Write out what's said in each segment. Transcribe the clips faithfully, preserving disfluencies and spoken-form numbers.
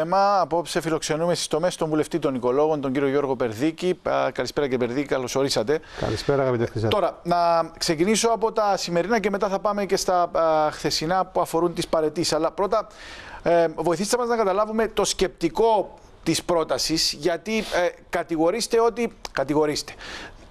Θέμα. Απόψε φιλοξενούμε στις τομές τον βουλευτή των οικολόγων, τον κύριο Γιώργο Περδίκη. Καλησπέρα κύριε Περδίκη, καλώς ορίσατε. Καλησπέρα αγαπητέ Χρυσά. Τώρα, να ξεκινήσω από τα σημερινά και μετά θα πάμε και στα α, χθεσινά που αφορούν τις παρετήσεις. Αλλά πρώτα, ε, βοηθήστε μας να καταλάβουμε το σκεπτικό της πρότασης, γιατί ε, κατηγορείστε ότι. Κατηγορείστε.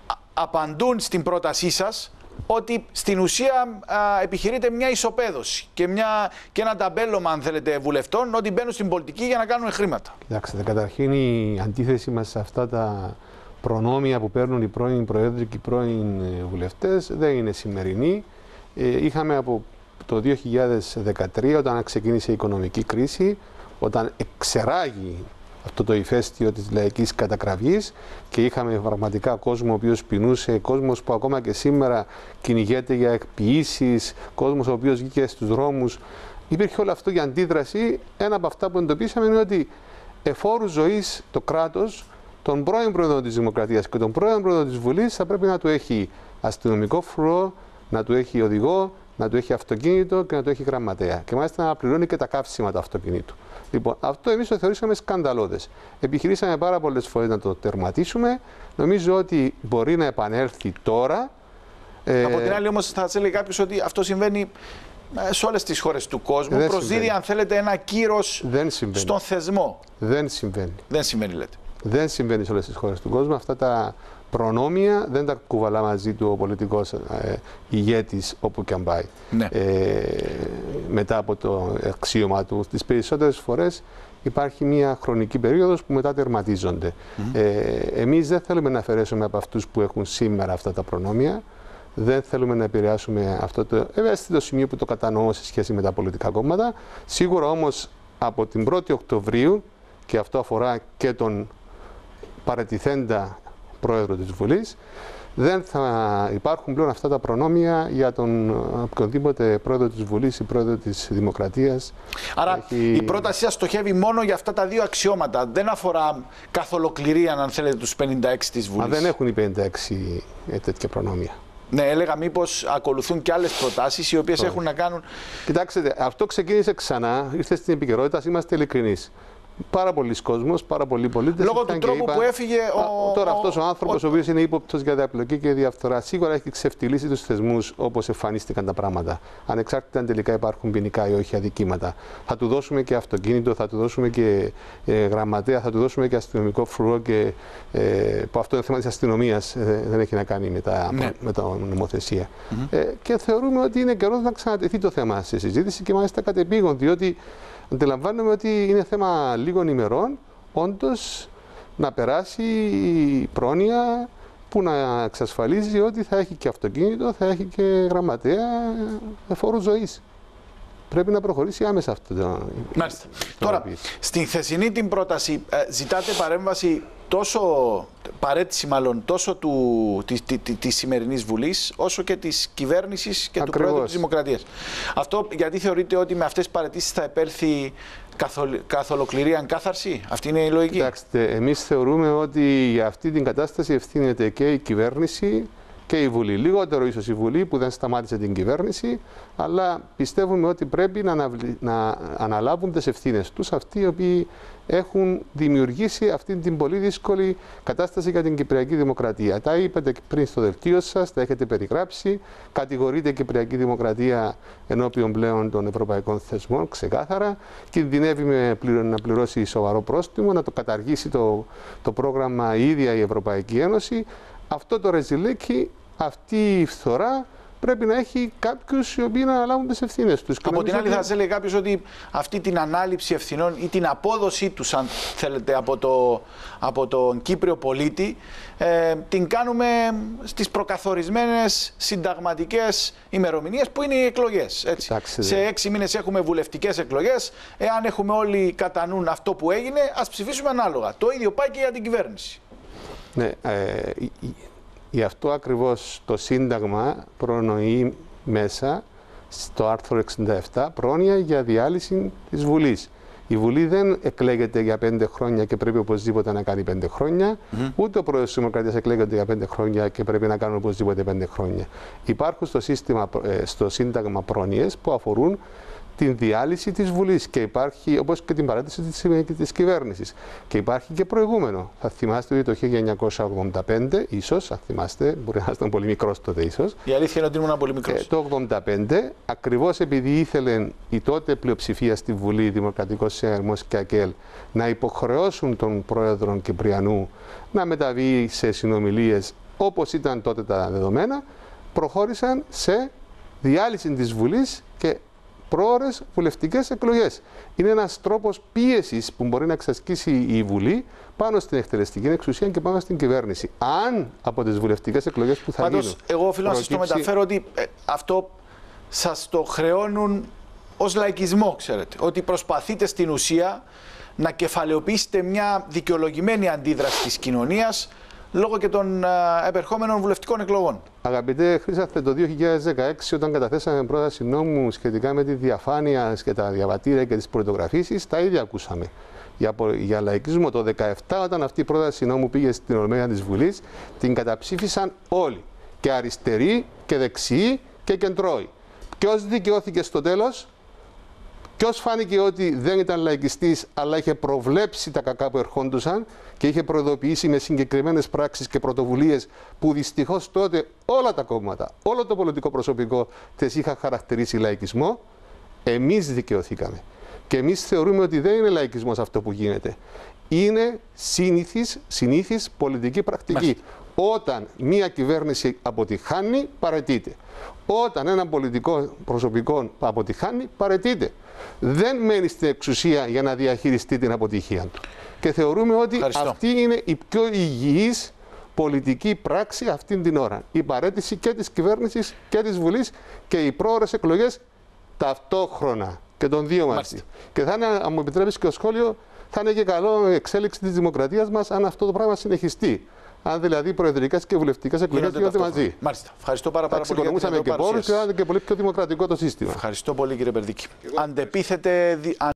Α, απαντούν στην πρότασή σας ότι στην ουσία α, επιχειρείται μια ισοπαίδωση και, μια, και ένα ταμπέλωμα, αν θέλετε, βουλευτών, ότι μπαίνουν στην πολιτική για να κάνουν χρήματα. Κοιτάξτε, καταρχήν η αντίθεση μας σε αυτά τα προνόμια που παίρνουν οι πρώην Προέδροι και οι πρώην βουλευτές δεν είναι σημερινή. Ε, είχαμε από το δύο χιλιάδες δεκατρία, όταν ξεκίνησε η οικονομική κρίση, όταν εξεράγει αυτό το ηφαίστειο της λαϊκής κατακραυγής και είχαμε πραγματικά κόσμο ο οποίος πεινούσε, κόσμος που ακόμα και σήμερα κυνηγέται για εκποιήσεις, κόσμος ο οποίος βγήκε στους δρόμους. Υπήρχε όλο αυτό για αντίδραση. Ένα από αυτά που εντοπίσαμε είναι ότι εφόρου ζωής το κράτος, τον πρώην πρόεδρο της Δημοκρατίας και τον πρώην πρόεδρο της Βουλής θα πρέπει να του έχει αστυνομικό φρουρό, να του έχει οδηγό, να του έχει αυτοκίνητο και να του έχει γραμματέα. Και μάλιστα να πληρώνει και τα καύσιμα του αυτοκινήτου. Λοιπόν, αυτό εμείς το θεωρήσαμε σκανδαλώδες. Επιχειρήσαμε πάρα πολλές φορές να το τερματίσουμε. Νομίζω ότι μπορεί να επανέλθει τώρα. Από την άλλη, όμως, θα έλεγε κάποιος ότι αυτό συμβαίνει σε όλες τις χώρες του κόσμου. Δεν προσδίδει, συμβαίνει. Αν θέλετε, ένα κύρος στον θεσμό. Δεν συμβαίνει. Δεν συμβαίνει, λέτε. Δεν συμβαίνει σε όλες τις χώρες του κόσμου. Αυτά τα προνόμια δεν τα κουβαλά μαζί του ο πολιτικός ε, ηγέτης όπου και αν πάει. Ναι. Ε, μετά από το αξίωμα του, τις περισσότερες φορές υπάρχει μια χρονική περίοδος που μετά τερματίζονται. Mm. Ε, εμείς δεν θέλουμε να αφαιρέσουμε από αυτούς που έχουν σήμερα αυτά τα προνόμια. Δεν θέλουμε να επηρεάσουμε αυτό το ευαίσθητο σημείο που το κατανοώ σε σχέση με τα πολιτικά κόμματα. Σίγουρα όμως από την πρώτη Οκτωβρίου, και αυτό αφορά και τον παρετηθέντα πρόεδρο της Βουλής, δεν θα υπάρχουν πλέον αυτά τα προνόμια για τον οποιοδήποτε πρόεδρο της Βουλής ή πρόεδρο της Δημοκρατίας. Άρα έχει... η πρότασή σας στοχεύει μόνο για αυτά τα δύο αξιώματα. Δεν αφορά καθ' ολοκληρία, αν θέλετε, τους πενήντα έξι της Βουλής. Μα δεν έχουν οι πενήντα έξι τέτοια προνόμια. Ναι, έλεγα μήπως ακολουθούν και άλλες προτάσεις οι οποίες έχουν να κάνουν... Κοιτάξτε, αυτό ξεκίνησε ξανά, ήρθε στην επικαιρότητα, είμαστε ειλικρινείς. Πάρα πολλοί κόσμος, πάρα πολλοί πολίτες. Λόγω του τρόπου είπαν, που έφυγε ο. Τώρα αυτός ο άνθρωπος, ο, ο οποίος είναι ύποπτος για διαπλοκή και διαφθορά, σίγουρα έχει ξεφτυλίσει τους θεσμούς όπως εμφανίστηκαν τα πράγματα. Ανεξάρτητα αν τελικά υπάρχουν ποινικά ή όχι αδικήματα. Θα του δώσουμε και αυτοκίνητο, θα του δώσουμε και ε, γραμματέα, θα του δώσουμε και αστυνομικό φρουρό. Και, ε, που αυτό είναι θέμα της αστυνομίας, ε, δεν έχει να κάνει με τα, ναι. με τα νομοθεσία. Mm-hmm. ε, και θεωρούμε ότι είναι καιρός να ξανατεθεί το θέμα σε συζήτηση και μάλιστα κατεπήγον, διότι. Αντιλαμβάνομαι ότι είναι θέμα λίγων ημερών, όντως, να περάσει η πρόνοια που να εξασφαλίζει ότι θα έχει και αυτοκίνητο, θα έχει και γραμματέα εφόρου ζωής. Πρέπει να προχωρήσει άμεσα αυτό το... Μάλιστα. Το Τώρα, στην χθεσινή την πρόταση ζητάτε παρέμβαση τόσο, παρέτηση μάλλον, τόσο του, της, της, της σημερινής Βουλής, όσο και της κυβέρνησης και Ακριβώς. του Πρόεδρου της Δημοκρατίας. Αυτό γιατί θεωρείτε ότι με αυτές τις παρετήσεις θα επέλθει καθ' ολοκληρία κάθαρση? Αυτή είναι η λογική. Κοιτάξτε, εμείς θεωρούμε ότι για αυτή την κατάσταση ευθύνεται και η κυβέρνηση και η Βουλή. Λιγότερο ίσως η Βουλή που δεν σταμάτησε την κυβέρνηση, αλλά πιστεύουμε ότι πρέπει να, αναβλη... να αναλάβουν τις ευθύνες τους αυτοί οι οποίοι έχουν δημιουργήσει αυτή την πολύ δύσκολη κατάσταση για την Κυπριακή Δημοκρατία. Τα είπατε πριν στο δελτίο σας, τα έχετε περιγράψει. Κατηγορείται η Κυπριακή Δημοκρατία ενώπιον πλέον των ευρωπαϊκών θεσμών, ξεκάθαρα. Κινδυνεύει με πληρω... να πληρώσει σοβαρό πρόστιμο, να το καταργήσει το, το πρόγραμμα η ίδια η Ευρωπαϊκή Ένωση. Αυτό το ρεζιλίκι, αυτή η φθορά πρέπει να έχει κάποιους οι οποίοι να αναλάβουν τις ευθύνες τους. Από την άλλη ότι... θα σε λέει κάποιος ότι αυτή την ανάληψη ευθυνών ή την απόδοσή τους, αν θέλετε, από, το, από τον Κύπριο πολίτη, ε, την κάνουμε στις προκαθορισμένες συνταγματικές ημερομηνίες που είναι οι εκλογές. Έτσι. Κοιτάξτε, σε έξι μήνες έχουμε βουλευτικές εκλογές. Εάν έχουμε όλοι κατά νου αυτό που έγινε, ας ψηφίσουμε ανάλογα. Το ίδιο πάει και για την κυβέρνηση. Ναι, ε, γι' αυτό ακριβώς το Σύνταγμα προνοεί μέσα στο άρθρο εξήντα επτά πρόνοια για διάλυση της Βουλής. Η Βουλή δεν εκλέγεται για πέντε χρόνια και πρέπει οπωσδήποτε να κάνει πέντε χρόνια, mm. ούτε ο Πρόεδρος της Δημοκρατίας εκλέγεται για πέντε χρόνια και πρέπει να κάνουν οπωσδήποτε πέντε χρόνια. Υπάρχουν στο, σύστημα, στο Σύνταγμα πρόνοιες που αφορούν την διάλυση της Βουλής, και υπάρχει, όπως και την παράταση της, της κυβέρνησης. Και υπάρχει και προηγούμενο. Θα θυμάστε ότι το χίλια εννιακόσια ογδόντα πέντε, ίσως, αν θυμάστε, μπορεί να ήσταν πολύ μικρός τότε ίσως. Η αλήθεια είναι ότι ήμουν πολύ μικρός. Ε, το χίλια εννιακόσια ογδόντα πέντε, ακριβώς επειδή ήθελε η τότε πλειοψηφία στη Βουλή, Δημοκρατικός Συναγερμός και Ακέλ, να υποχρεώσουν τον πρόεδρο Κυπριανού να μεταβεί σε συνομιλίες όπως ήταν τότε τα δεδομένα, προχώρησαν σε διάλυση της Βουλής και πρόορες βουλευτικές εκλογές. Είναι ένας τρόπος πίεσης που μπορεί να εξασκήσει η Βουλή πάνω στην εκτελεστική εξουσία και πάνω στην κυβέρνηση. Αν από τις βουλευτικές εκλογές που θα Πάντως, γίνουν... Πάντως, εγώ οφείλω να προκύψει... σας το μεταφέρω ότι ε, αυτό σας το χρεώνουν ως λαϊκισμό, ξέρετε. Ότι προσπαθείτε στην ουσία να κεφαλαιοποιήσετε μια δικαιολογημένη αντίδραση της κοινωνίας λόγω και των επερχόμενων βουλευτικών εκλογών. Αγαπητέ Χρήσαθε, το δύο χιλιάδες δεκαέξι, όταν καταθέσαμε πρόταση νόμου σχετικά με τη διαφάνεια και τα διαβατήρια και τις πρωτογραφήσεις, τα ίδια ακούσαμε. Για, για λαϊκισμό, το δύο χιλιάδες δεκαεπτά, όταν αυτή η πρόταση νόμου πήγε στην Ολομέλεια της Βουλής, την καταψήφισαν όλοι. Και αριστεροί, και δεξιοί, και κεντρώοι. Ποιος δικαιώθηκε στο τέλος? Ποιος φάνηκε ότι δεν ήταν λαϊκιστής, αλλά είχε προβλέψει τα κακά που ερχόντουσαν και είχε προειδοποιήσει με συγκεκριμένες πράξεις και πρωτοβουλίες που δυστυχώς τότε όλα τα κόμματα, όλο το πολιτικό προσωπικό τις είχαν χαρακτηρίσει λαϊκισμό? Εμείς δικαιωθήκαμε. Και εμείς θεωρούμε ότι δεν είναι λαϊκισμός αυτό που γίνεται. Είναι συνήθις, συνήθις πολιτική πρακτική. Μες. Όταν μία κυβέρνηση αποτυχάνει, παραιτείται. Όταν ένα πολιτικό προσωπικό αποτυχάνει, παραιτείται. Δεν μένει στην εξουσία για να διαχειριστεί την αποτυχία του. Και θεωρούμε ότι Ευχαριστώ. αυτή είναι η πιο υγιής πολιτική πράξη αυτή την ώρα. Η παραίτηση και της κυβέρνησης και της Βουλής και οι πρόορες εκλογές ταυτόχρονα και των δύο μαζί. Και θα είναι, αν μου επιτρέπεις και το σχόλιο, θα είναι και καλό εξέλιξη της δημοκρατίας μας αν αυτό το πράγμα συνεχιστεί. Αν δηλαδή οι προεδρικές και βουλευτικές εκλογές γίνονται μαζί. Μάλιστα. Ευχαριστώ πάρα, πάρα πολύ. Εξοικονομούσαμε και πόρους και ήταν και πολύ πιο δημοκρατικό το σύστημα. Ευχαριστώ πολύ, κύριε Περδίκη. Εγώ... Αντεπίθετε.